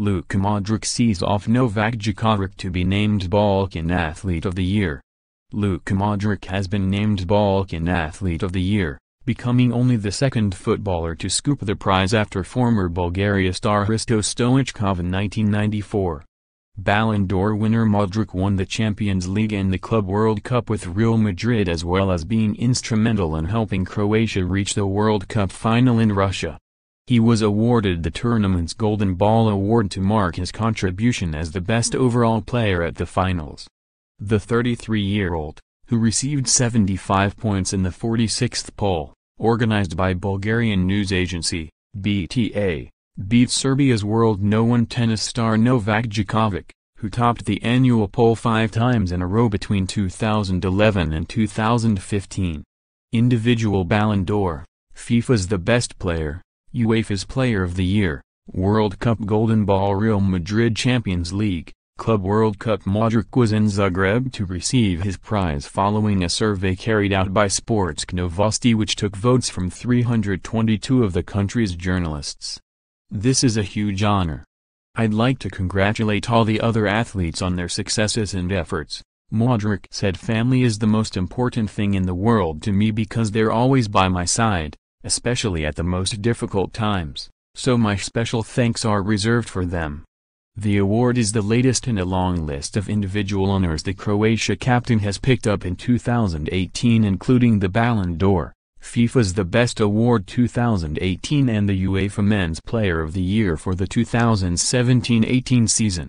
Luka Modric sees off Novak Djokovic to be named Balkan Athlete of the Year. Luka Modric has been named Balkan Athlete of the Year, becoming only the second footballer to scoop the prize after former Bulgaria star Hristo Stoichkov in 1994. Ballon d'Or winner Modric won the Champions League and the Club World Cup with Real Madrid, as well as being instrumental in helping Croatia reach the World Cup final in Russia. He was awarded the tournament's Golden Ball Award to mark his contribution as the best overall player at the finals. The 33-year-old, who received 75 points in the 46th poll, organized by Bulgarian news agency, BTA, beat Serbia's world No-1 tennis star Novak Djokovic, who topped the annual poll 5 times in a row between 2011 and 2015. Individual Ballon d'Or, FIFA's the best player, UEFA's Player of the Year, World Cup Golden Ball Real Madrid Champions League, Club World Cup. Modric was in Zagreb to receive his prize following a survey carried out by Sportske Novosti, which took votes from 322 of the country's journalists. This is a huge honor. I'd like to congratulate all the other athletes on their successes and efforts. Modric said, "Family is the most important thing in the world to me because they're always by my side, especially at the most difficult times, so my special thanks are reserved for them." The award is the latest in a long list of individual honors the Croatia captain has picked up in 2018, including the Ballon d'Or, FIFA's The Best Award 2018 and the UEFA Men's Player of the Year for the 2017-18 season.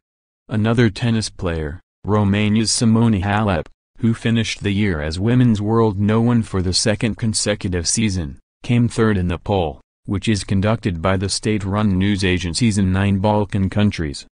Another tennis player, Romania's Simona Halep, who finished the year as Women's World No-1 for the second consecutive season, came third in the poll, which is conducted by the state-run news agencies in 9 Balkan countries.